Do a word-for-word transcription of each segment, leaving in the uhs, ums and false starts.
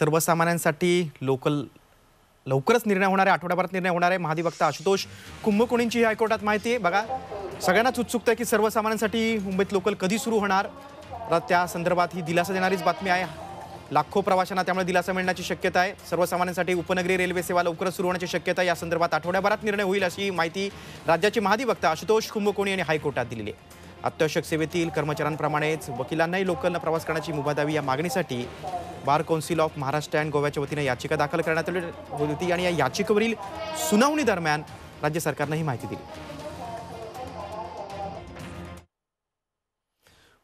सर्वसामान्यांसाठी local लवकरच निर्णय होणार आहे, आठवड्याभरात निर्णय होणार आहे। महाधिवक्ता आशुतोष कुंभकोणींची हायकोर्टात माहिती आहे। बघा, सगळ्यांनाच उत्सुकता आहे की सर्वसामान्यांसाठी मुंबईत लोकल कधी सुरू होणार। त्या संदर्भात ही दिलासा देणारीच बातमी आहे। लाखों प्रवाशांना त्यामुळे दिलासा मिळण्याची शक्यता आहे। सर्वसामान्यांसाठी उपनगरी रेल्वे सेवा लवकरच सुरू होण्याची शक्यता आहे। या संदर्भात आठवड्याभरात निर्णय होईल अशी माहिती राज्याचे महाधिवक्ता आशुतोष कुंभकोणी यांनी हायकोर्टात दिली आहे। अत्यावश्यक सेवेतील कर्मचाऱ्यांप्रमाणेच वकिलांनाही लोकलने प्रवास करण्याची मुभा द्यावी या मागणीसाठी bar council of Maharashtra and गोव्याच्या वतीने याचिका दाखल करण्यात आली होती आणि या याचिकेवरील सुनावणी दरम्यान राज्य सरकारने ही माहिती दिली।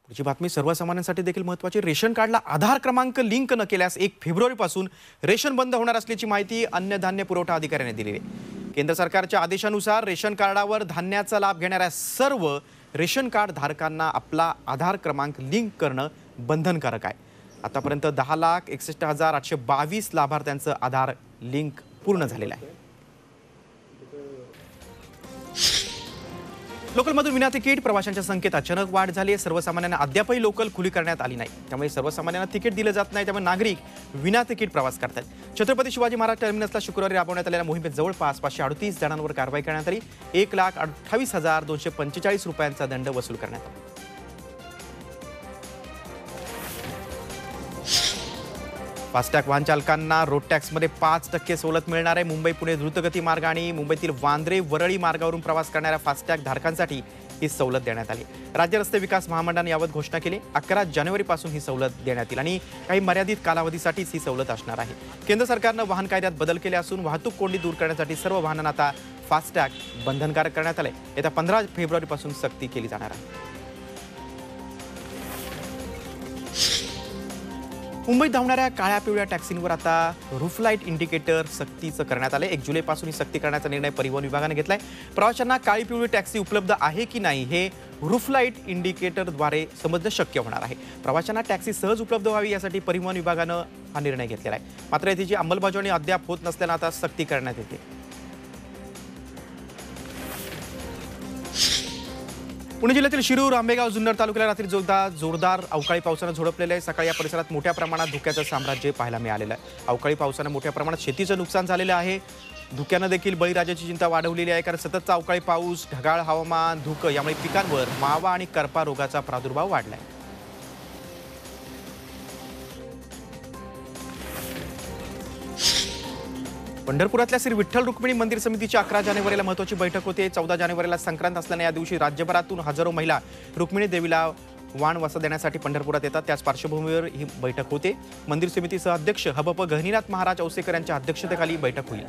पुढची बातमी सर्वसामान्यांसाठी देखील महत्त्वाची। रेशन कार्डला आधार क्रमांक लिंक न केल्यास एक फेब्रुवारीपासून रेशन बंद होणार असल्याची माहिती अन्नधान्य पुरवठा अधिकाऱ्याने दिली आहे। केंद्र सरकारच्या आदेशानुसार रेशन कार्डावर धान्याचा लाभ घेणाऱ्या सर्व रेशन कार्ड धारकांना आपला आधार क्रमांक लिंक करणं बंधनकारक आहे। आतापर्यंत दहा लाख एकसष्ट हजार आठशे बावीस लाभार्थ्यांचं आधार लिंक पूर्ण झालेलं आहे। लोकलमधून विना तिकीट प्रवाशांच्या संख्येत अचानक वाढ झाली आहे। सर्वसामान्यांना अद्यापही लोकल खुली करण्यात आली नाही, त्यामुळे सर्वसामान्यांना तिकीट दिलं जात नाही, त्यामुळे नागरिक विना तिकीट प्रवास करतात। छत्रपति शिवाजी महाराज टर्मिनसला शुक्रवारी राबवण्यात आलेल्या मोहिमेत जवळपास पाचशे अडतीस जणांवर कारवाई करण्यात आली। एक लाख अठ्ठावीस हजार दोनशे पंचेचाळीस रुपयांचा दंड वसूल करण्यात आला। फास्ट टॅग वाहन चालकांना रोड टॅक्समध्ये पाच टक्के सवलत मिळणार आहे। मुंबई पुणे द्रुतगती मार्ग आणि मुंबईतील वांद्रे वरळी मार्गावरून प्रवास करणाऱ्या फास्टॅग धारकांसाठी ही सवलत देण्यात आली। राज्य रस्ते विकास महामंडळाने यावर घोषणा केली। अकरा जानेवारीपासून ही सवलत देण्यात येईल आणि काही मर्यादित कालावधीसाठीच ही सवलत असणार आहे। केंद्र सरकारनं वाहन कायद्यात बदल केले असून वाहतूक कोंडी दूर करण्यासाठी सर्व वाहनांना आता फास्टॅग बंधनकारक करण्यात आले। येत्या पंधरा फेब्रुवारीपासून सक्ती केली जाणार आहे। मुंबईत धावणाऱ्या काळ्या पिवळ्या टॅक्सींवर आता रूफ लाईट इंडिकेटर सक्तीचं करण्यात आले। एक जुलैपासून ही सक्ती करण्याचा निर्णय परिवहन विभागाने घेतलाय। प्रवाशांना काळी पिवळी टॅक्सी उपलब्ध आहे की नाही हे रूफ लाईट इंडिकेटरद्वारे समजणं शक्य होणार आहे। प्रवाशांना टॅक्सी सहज उपलब्ध व्हावी यासाठी परिवहन विभागानं हा निर्णय घेतलेला आहे। मात्र याची अंमलबजावणी अद्याप होत नसल्यानं आता सक्ती करण्यात येते। पुणे जिल्ह्यातील शिरूर आंबेगाव जुन्नर तालुक्याला रात्री जोरदार जोरदार अवकाळी पावसाने झोडपलेले आहे। सकाळी या परिसरात मोठ्या प्रमाणात धुक्याचं साम्राज्य पाहायला मिळालेलं आहे। अवकाळी पावसाने मोठ्या प्रमाणात शेतीचं नुकसान झालेलं आहे। धुक्याने देखील बळीराजाची चिंता वाढवलेली आहे, कारण सततचा अवकाळी पाऊस, ढगाळ हवामान, धुकं यामुळे पिकांवर मावा आणि करपा रोगाचा प्रादुर्भाव वाढला आहे। पंढरपुरातल्या श्री विठ्ठल रुक्मिणी मंदिर समितीची अकरा जानेवारीला महत्त्वाची बैठक होते। चौदा जानेवारीला संक्रांत असल्याने या दिवशी राज्यभरातून हजारो महिला रुक्मिणी देवीला वाणवसा देण्यासाठी पंढरपुरात येतात। त्याच पार्श्वभूमीवर ही बैठक होते। मंदिर समितीचे अध्यक्ष हबप गहिनीनाथ महाराज औसेकर यांच्या अध्यक्षतेखाली बैठक होईल।